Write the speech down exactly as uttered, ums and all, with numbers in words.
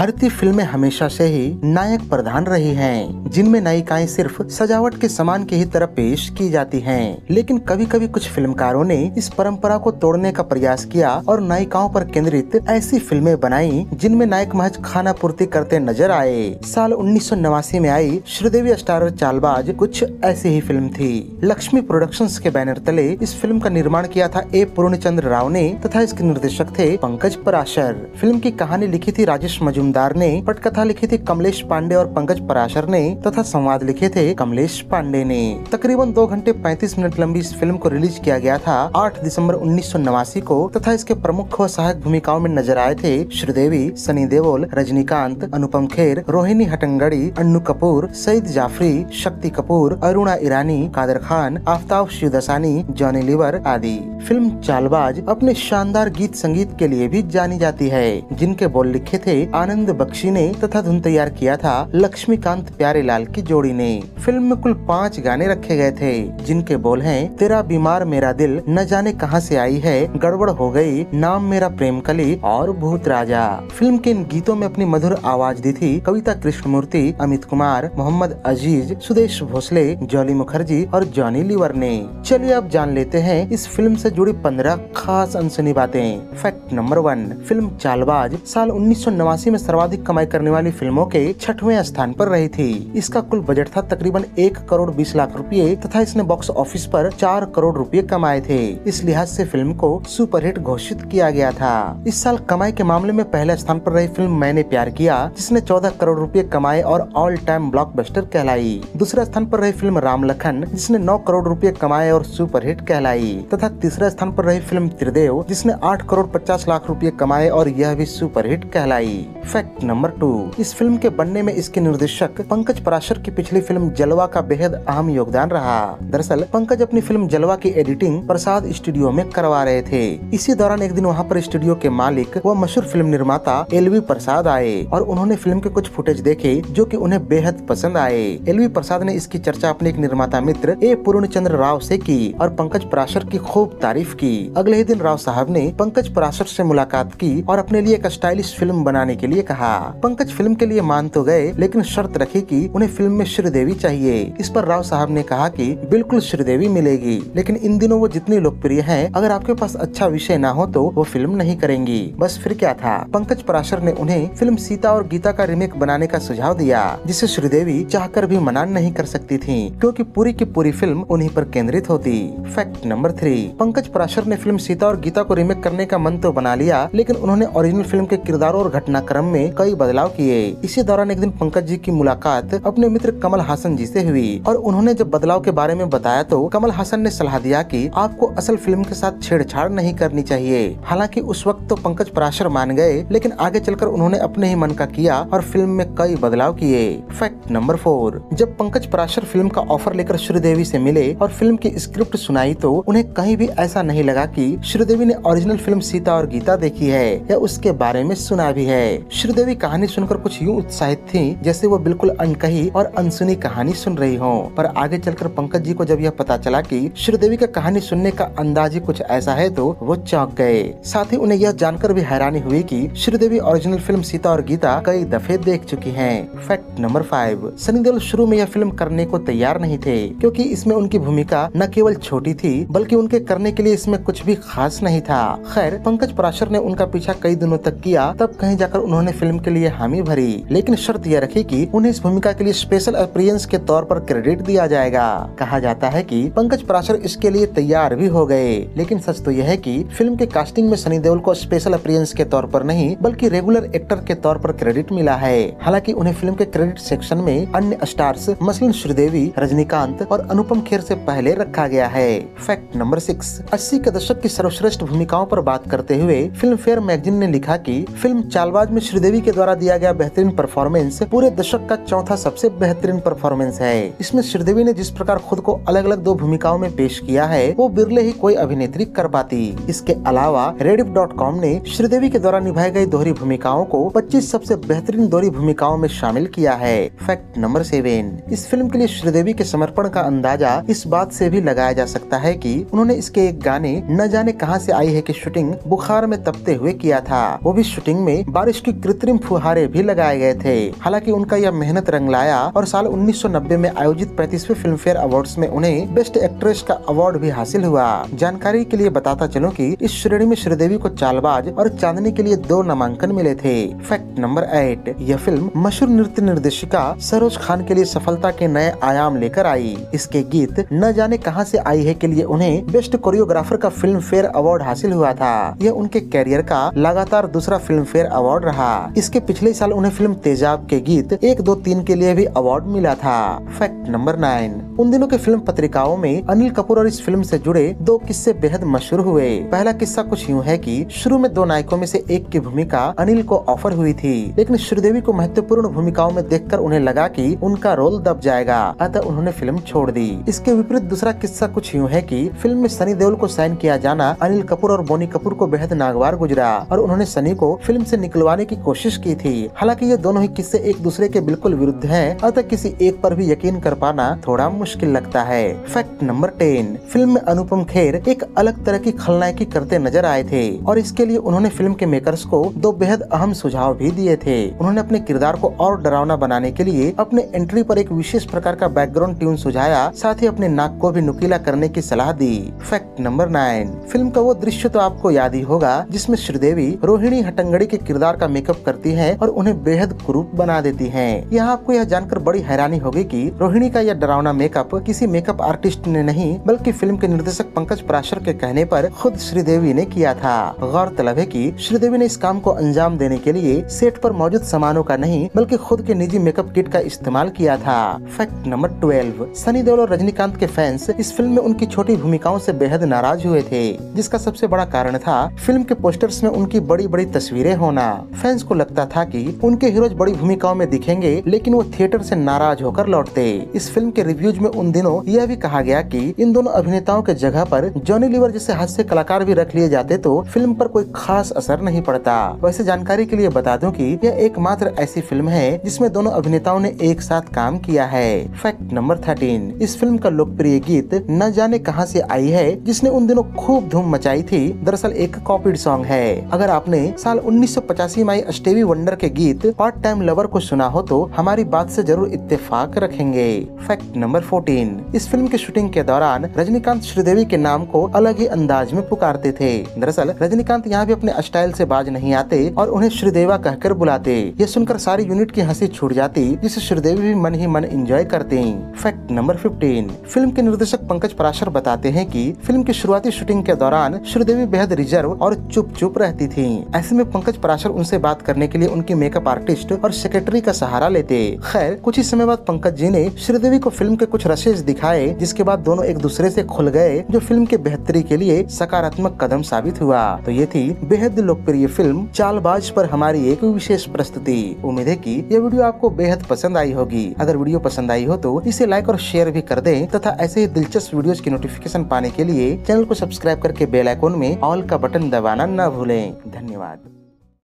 भारतीय फिल्में हमेशा से ही नायक प्रधान रही हैं, जिनमें नायिकाएं सिर्फ सजावट के सामान की ही तरह पेश की जाती हैं। लेकिन कभी कभी कुछ फिल्मकारों ने इस परंपरा को तोड़ने का प्रयास किया और नायिकाओं पर केंद्रित ऐसी फिल्में बनाई जिनमें नायक महज खाना पूर्ति करते नजर आए। साल उन्नीस सौ नवासी में आई श्रीदेवी स्टारर चालबाज कुछ ऐसी ही फिल्म थी। लक्ष्मी प्रोडक्शन के बैनर तले इस फिल्म का निर्माण किया था ए पूर्णचंद्र राव ने तथा इसके निर्देशक थे पंकज पराशर। फिल्म की कहानी लिखी थी राजेश मजुम दार ने, पटकथा लिखी थी कमलेश पांडे और पंकज पराशर ने तथा संवाद लिखे थे कमलेश पांडे ने। तकरीबन दो घंटे पैंतीस मिनट लंबी इस फिल्म को रिलीज किया गया था आठ दिसंबर उन्नीस सौ नवासी को तथा इसके प्रमुख व सहायक भूमिकाओं में नजर आए थे श्रीदेवी, सनी देवोल, रजनीकांत, अनुपम खेर, रोहिणी हटंगड़ी, अनु कपूर, सईद जाफरी, शक्ति कपूर, अरुणा इरानी, कादर खान, आफ्ताब शिवदसानी, जॉनी लिवर आदि। फिल्म चालबाज अपने शानदार गीत संगीत के लिए भी जानी जाती है, जिनके बोल लिखे थे आनंद बख्शी ने तथा धुन तैयार किया था लक्ष्मीकांत प्यारे लाल की जोड़ी ने। फिल्म में कुल पाँच गाने रखे गए थे, जिनके बोल हैं तेरा बीमार मेरा दिल, न जाने कहां से आई है, गड़बड़ हो गई, नाम मेरा प्रेम कली और भूत राजा। फिल्म के इन गीतों में अपनी मधुर आवाज दी थी कविता कृष्ण मूर्ति, अमित कुमार, मोहम्मद अजीज, सुदेश भोसले, जॉली मुखर्जी और जॉनी लिवर ने। चलिए अब जान लेते हैं इस फिल्म से जुड़ी पंद्रह खास अनसुनी बातें। Fact number one, film Chaalbaaz साल उन्नीस सौ नवासी में सर्वाधिक कमाई करने वाली फिल्मों के छठवें स्थान पर रही थी। इसका कुल बजट था तकरीबन एक करोड़ बीस लाख रुपए तथा इसने बॉक्स ऑफिस पर चार करोड़ रुपए कमाए थे। इस लिहाज से फिल्म को सुपरहिट घोषित किया गया था। इस साल कमाई के मामले में पहले स्थान पर रही फिल्म मैंने प्यार किया, जिसने चौदह करोड़ रुपए कमाए और ऑल टाइम ब्लॉकबस्टर कहलाई। दूसरे स्थान पर रही फिल्म राम लखन, जिसने नौ करोड़ रुपए कमाए और सुपरहिट कहलाई तथा तीसरे स्थान पर रही फिल्म त्रिदेव, जिसने आठ करोड़ पचास लाख रुपए कमाए और यह भी सुपरहिट कहलाई। फैक्ट नंबर टू, इस फिल्म के बनने में इसके निर्देशक पंकज पराशर की पिछली फिल्म जलवा का बेहद अहम योगदान रहा। दरअसल पंकज अपनी फिल्म जलवा की एडिटिंग प्रसाद स्टूडियो में करवा रहे थे। इसी दौरान एक दिन वहां पर स्टूडियो के मालिक व मशहूर फिल्म निर्माता एलवी प्रसाद आए और उन्होंने फिल्म के कुछ फुटेज देखे जो कि उन्हें बेहद पसंद आए। एलवी प्रसाद ने इसकी चर्चा अपने एक निर्माता मित्र ए पूर्णचंद्र राव से की और पंकज पराशर की खूब तारीफ की। अगले ही दिन राव साहब ने पंकज पराशर से मुलाकात की और अपने लिए एक स्टाइलिश फिल्म बनाने के लिए कहा। पंकज फिल्म के लिए मान तो गए लेकिन शर्त रखी कि उन्हें फिल्म में श्रीदेवी चाहिए। इस पर राव साहब ने कहा कि बिल्कुल श्रीदेवी मिलेगी, लेकिन इन दिनों वो जितनी लोकप्रिय हैं, अगर आपके पास अच्छा विषय ना हो तो वो फिल्म नहीं करेंगी। बस फिर क्या था, पंकज पराशर ने उन्हें फिल्म सीता और गीता का रीमेक बनाने का सुझाव दिया, जिसे श्रीदेवी चाहकर भी मना नहीं कर सकती थी क्योंकि पूरी की पूरी फिल्म उन्हीं पर केंद्रित होती। Fact number three, Pankaj Parashar ने फिल्म सीता और गीता को रीमेक करने का मन तो बना लिया, लेकिन उन्होंने ओरिजिनल फिल्म के किरदारों और घटनाक्रम में कई बदलाव किए। इसी दौरान एक दिन पंकज जी की मुलाकात अपने मित्र कमल हासन जी से हुई और उन्होंने जब बदलाव के बारे में बताया तो कमल हासन ने सलाह दिया कि आपको असल फिल्म के साथ छेड़छाड़ नहीं करनी चाहिए। हालांकि उस वक्त तो पंकज पराशर मान गए, लेकिन आगे चलकर उन्होंने अपने ही मन का किया और फिल्म में कई बदलाव किए। फैक्ट नंबर फोर, जब पंकज पराशर फिल्म का ऑफर लेकर श्रीदेवी से मिले और फिल्म की स्क्रिप्ट सुनाई तो उन्हें कहीं भी ऐसा नहीं लगा कि श्रीदेवी ने ओरिजिनल फिल्म सीता और गीता देखी है या उसके बारे में सुना भी है। श्रीदेवी कहानी सुनकर कुछ यूं उत्साहित थीं जैसे वो बिल्कुल अनकही और अनसुनी कहानी सुन रही हो। पर आगे चलकर पंकज जी को जब यह पता चला कि श्रीदेवी का कहानी सुनने का अंदाज ही कुछ ऐसा है तो वो चौंक गए। साथ ही उन्हें यह जानकर भी हैरानी हुई कि श्रीदेवी ओरिजिनल फिल्म सीता और गीता कई दफे देख चुकी है। Fact number five, Sunny Deol शुरू में यह फिल्म करने को तैयार नहीं थे क्योंकि इसमें उनकी भूमिका न केवल छोटी थी बल्कि उनके करने के लिए इसमें कुछ भी खास नहीं था। खैर पंकज पराशर ने उनका पीछा कई दिनों तक किया, तब कहीं जाकर उन्होंने फिल्म के लिए हामी भरी, लेकिन शर्त यह रखी कि उन्हें इस भूमिका के लिए स्पेशल अपीयरेंस के तौर पर क्रेडिट दिया जाएगा। कहा जाता है कि पंकज पराशर इसके लिए तैयार भी हो गए, लेकिन सच तो यह है कि फिल्म के कास्टिंग में सनी देओल को स्पेशल अपीयरेंस के तौर पर नहीं बल्कि रेगुलर एक्टर के तौर पर क्रेडिट मिला है। हालांकि उन्हें फिल्म के क्रेडिट सेक्शन में अन्य स्टार्स मसलन श्रीदेवी, रजनीकांत और अनुपम खेर से पहले रखा गया है। फैक्ट नंबर सिक्स, अस्सी के दशक की सर्वश्रेष्ठ भूमिकाओं पर बात करते हुए फिल्म फेयर मैगजीन ने लिखा कि फिल्म चालबाज में श्रीदेवी के द्वारा दिया गया बेहतरीन परफॉर्मेंस पूरे दशक का चौथा सबसे बेहतरीन परफॉर्मेंस है। इसमें श्रीदेवी ने जिस प्रकार खुद को अलग अलग दो भूमिकाओं में पेश किया है वो बिरले ही कोई अभिनेत्री कर पाती। इसके अलावा रेडिफ डॉट कॉम ने श्रीदेवी के द्वारा निभाई गई दोहरी भूमिकाओं को पच्चीस सबसे बेहतरीन दोहरी भूमिकाओं में शामिल किया है। फैक्ट नंबर सेवन, इस फिल्म के लिए श्रीदेवी के समर्पण का अंदाजा इस बात से भी लगाया जा सकता है कि उन्होंने इसके एक गाने न जाने कहां से आई है की शूटिंग बुखार में तपते हुए किया था, वो भी शूटिंग में बारिश की कृत्रिम फुहारे भी लगाए गए थे। हालांकि उनका यह मेहनत रंग लाया और साल उन्नीस सौ नब्बे में आयोजित पैंतीसवें फिल्म फेयर अवार्ड्स में उन्हें बेस्ट एक्ट्रेस का अवार्ड भी हासिल हुआ। जानकारी के लिए बताता चलूं कि इस श्रेणी में श्रीदेवी को चालबाज और चांदनी के लिए दो नामांकन मिले थे। फैक्ट नंबर आठ, यह फिल्म मशहूर नृत्य निर्देशिका सरोज खान के लिए सफलता के नए आयाम लेकर आई। इसके गीत न जाने कहां से आई है के लिए उन्हें बेस्ट कोरियोग्राफर का फिल्म फेयर अवार्ड हासिल हुआ था। यह उनके कैरियर का लगातार दूसरा फिल्म फेयर अवार्ड रहा। इसके पिछले साल उन्हें फिल्म तेजाब के गीत एक दो तीन के लिए भी अवार्ड मिला था। फैक्ट नंबर नाइन, उन दिनों के फिल्म पत्रिकाओं में अनिल कपूर और इस फिल्म से जुड़े दो किस्से बेहद मशहूर हुए। पहला किस्सा कुछ यूँ है कि शुरू में दो नायकों में से एक की भूमिका अनिल को ऑफर हुई थी, लेकिन श्रीदेवी को महत्वपूर्ण भूमिकाओं में देखकर उन्हें लगा कि उनका रोल दब जाएगा, अतः उन्होंने फिल्म छोड़ दी। इसके विपरीत दूसरा किस्सा कुछ यूँ है कि फिल्म में सनी देवोल को साइन किया जाना अनिल कपूर और बोनी कपूर को बेहद नागवार गुजरा और उन्होंने सनी को फिल्म से निकलवाने की कोशिश की थी। हालांकि ये दोनों ही किस्से एक दूसरे के बिल्कुल विरुद्ध हैं, अतः किसी एक पर भी यकीन कर पाना थोड़ा मुश्किल लगता है। फैक्ट नंबर टेन, फिल्म में अनुपम खेर एक अलग तरह की खलनायकी करते नजर आए थे और इसके लिए उन्होंने फिल्म के मेकर्स को दो बेहद अहम सुझाव भी दिए थे। उन्होंने अपने किरदार को और डरावना बनाने के लिए अपने एंट्री पर एक विशेष प्रकार का बैकग्राउंड ट्यून सुझाया, साथ ही अपने नाक को भी नुकीला करने की सलाह दी। फैक्ट नंबर नाइन, फिल्म का वो दृश्य तो आपको याद ही होगा जिसमें श्रीदेवी रोहिणी हटंगड़ी के किरदार का मेकअप करती है और उन्हें बेहद क्रूप बना देती है। यहाँ आपको यह जानकर बड़ी हैरानी होगी कि रोहिणी का यह डरावना मेकअप किसी मेकअप आर्टिस्ट ने नहीं बल्कि फिल्म के निर्देशक पंकज पराशर के कहने पर खुद श्रीदेवी ने किया था। गौरतलब है कि श्रीदेवी ने इस काम को अंजाम देने के लिए सेट पर मौजूद सामानों का नहीं बल्कि खुद के निजी मेकअप किट का इस्तेमाल किया था। Fact number twelve, Sunny Deol और रजनीकांत के फैंस इस फिल्म में उनकी छोटी भूमिकाओं से बेहद नाराज हुए थे, जिसका सबसे बड़ा कारण था फिल्म के पोस्टर्स में उनकी बड़ी बड़ी तस्वीरें होना। फैंस को लगता था कि उनके हीरोज बड़ी भूमिकाओं में दिखेंगे, लेकिन वो थिएटर से नाराज होकर लौटते। इस फिल्म के रिव्यूज में उन दिनों यह भी कहा गया कि इन दोनों अभिनेताओं के जगह पर जॉनी लिवर जैसे हास्य कलाकार भी रख लिए जाते तो फिल्म पर कोई खास असर नहीं पड़ता। वैसे जानकारी के लिए बता दूं कि यह एकमात्र ऐसी फिल्म है जिसमें दोनों अभिनेताओं ने एक साथ काम किया है। फैक्ट नंबर थर्टीन, इस फिल्म का लोकप्रिय गीत न जाने कहां से आई है, जिसने उन दिनों खूब धूम मचाई थी, दरअसल एक कॉपीड सॉन्ग है। अगर आपने साल उन्नीस सौ पचासी में आई स्टीवी वंडर के गीत पार्ट टाइम लवर को सुना हो तो हमारी बात से जरूर इत्तेफाक रखेंगे। फैक्ट नंबर फोर्टीन, इस फिल्म की शूटिंग के दौरान रजनीकांत श्रीदेवी के नाम को अलग ही अंदाज में पुकारते थे। दरअसल रजनीकांत यहाँ भी अपने स्टाइल से बाज नहीं आते और उन्हें श्रीदेवा कहकर बुलाते। यह सुनकर सारी यूनिट की हंसी छूट जाती, जिसे श्रीदेवी भी मन ही मन एंजॉय करती। फैक्ट नंबर फिफ्टीन, फिल्म के निर्देशक पंकज पराशर बताते हैं कि फिल्म की शुरुआती शूटिंग के दौरान श्रीदेवी बेहद रिजर्व और चुप चुप रहती थी। ऐसे में पंकज पराशर उनसे बात करने के लिए उनके मेकअप आर्टिस्ट और सेक्रेटरी का सहारा लेते। खैर कुछ ही समय बाद पंकज जी ने श्रीदेवी को फिल्म के कुछ रशेज दिखाए, जिसके बाद दोनों एक दूसरे से खुल गए, जो फिल्म के बेहतरी के लिए सकारात्मक कदम साबित हुआ। तो ये थी बेहद लोकप्रिय फिल्म चालबाज पर हमारी एक विशेष प्रस्तुति। उम्मीद है कि यह वीडियो आपको बेहद पसंद आई होगी। अगर वीडियो पसंद आई हो तो इसे लाइक और शेयर भी कर दें तथा ऐसे ही दिलचस्प वीडियोस की नोटिफिकेशन पाने के लिए चैनल को सब्सक्राइब करके बेल आइकॉन में ऑल का बटन दबाना न भूलें। धन्यवाद।